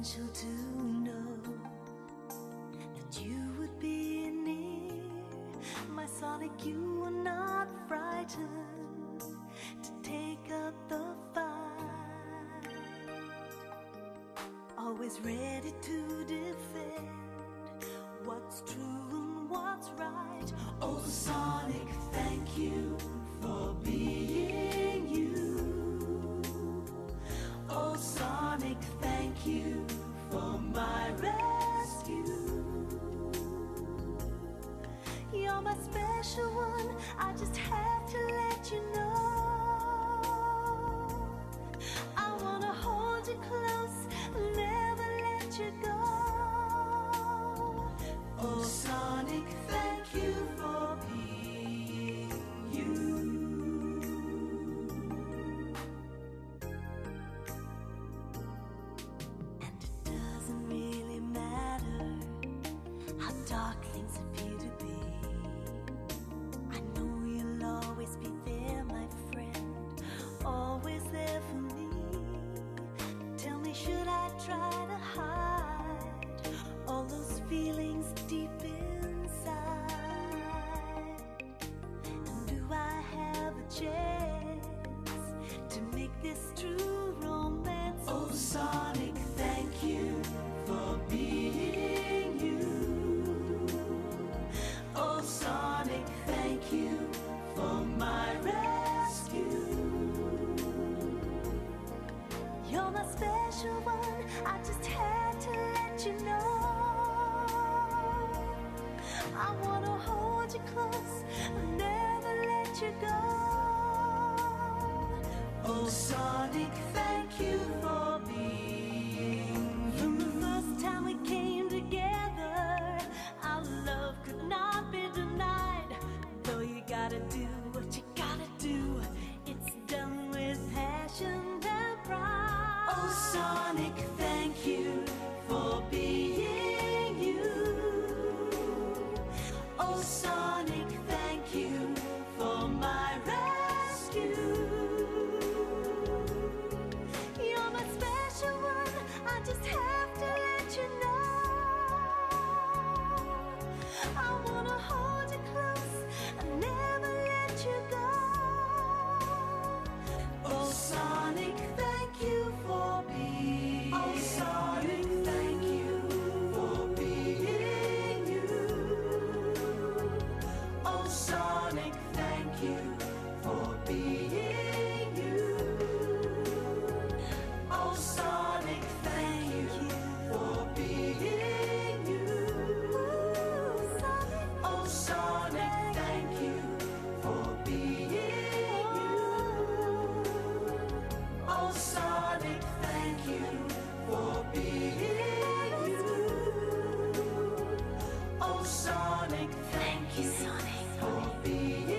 potential to know that you would be near. My Sonic, you are not frightened to take up the fight. Always ready to defend what's true and what's right. Oh, Sonic, thank you for being you. Oh, Sonic, thank you for my rescue. You're my special one, I just have to let you know. I wanna hold you close, never let you go. Oh, Sonic, thank you for being you. And it doesn't really matter how dark things appear to be. I know you'll always be there, my friend, always there for me. Tell me, should I try to hide all those feelings deep inside? And do I have a chance to make this true romance? Oh, Sonic, thank you for being you. Oh, Sonic, thank you for my rescue. You're my special one, I just had to let you know. I wanna hold you close, never let you go. Oh, Sonic, thank you for being. From the first time we came together, our love could not be denied. Though you gotta do what you gotta do, it's done with passion and pride. Oh, Sonic, thank you for being you. Oh, Sonic, thank you for my rescue. You're my special one, I just have to let you know. I wanna hold you close and never let you go. Oh, Sonic, thank you for being. Oh, Sonic, thank you for being you. Oh, Sonic, thank you for being you. Oh, Sonic, thank you for being you. Oh, Sonic, thank you for being you. Oh, Sonic, thank you for being you. Oh, Sonic, thank you, Sonic, for being you.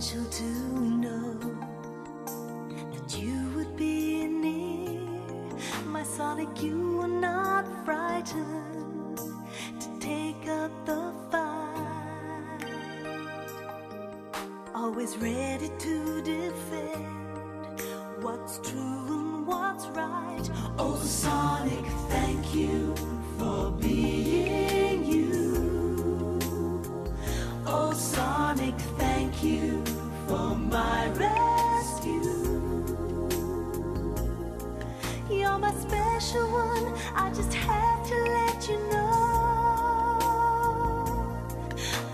essential to know that you would be near. My Sonic, you are not frightened to take up the fight. Always ready to defend what's true and what's right. Oh, Sonic, thank you for being you. Oh, Sonic, thank you for my rescue. You're my special one, I just have to let you know.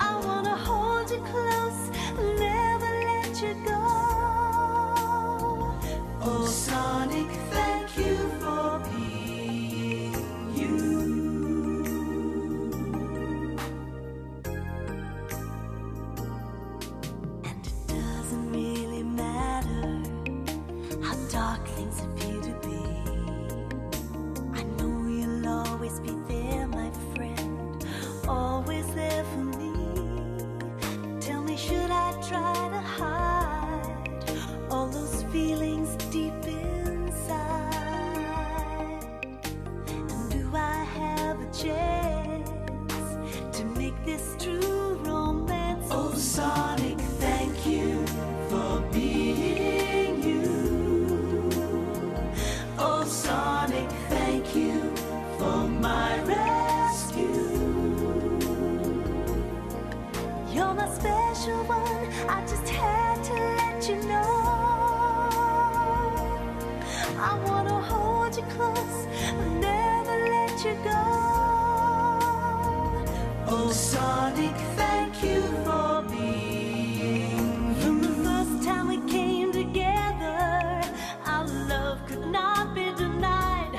I wanna hold you close, never let you go. Oh, Sonic, thank you for being you. Dark things appear to be. I know you'll always be there, my friend, always there for me. Tell me, should I try to hide all those feelings deep inside? And do I have a chance to make this true romance? Oh, Sonic, thank you for being you. Oh, Sonic, thank you for my rescue. You're my special one, I just had to let you know. I wanna hold you close, never let you go. Oh, Sonic, thank you for being you. From the first time we came together, our love could not be denied.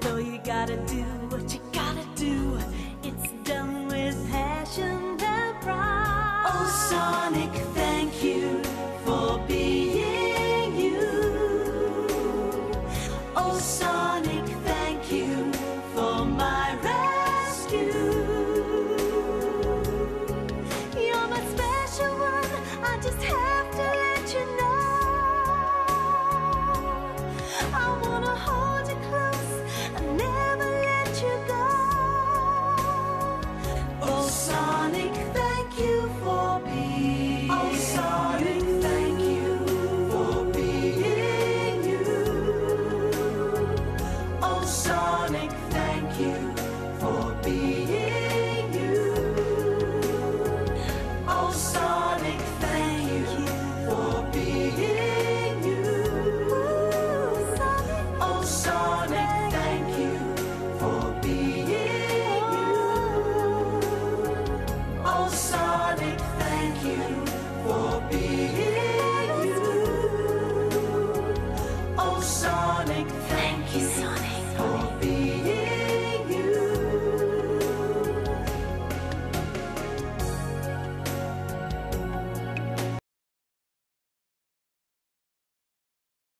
Though you gotta do what you gotta do, it's done with passion and pride. Oh, Sonic, thank you for being you. Oh, Sonic, thank you for my rescue. You're my special one, I just have to let you know. Sonic, thank you for being. Oh, Sonic, thank you for being you. Oh, Sonic, thank you for being you. Oh, Sonic, thank you for being you. Oh, Sonic, thank you for being. Oh, Sonic, thank you for being you. Oh, Sonic, thank you.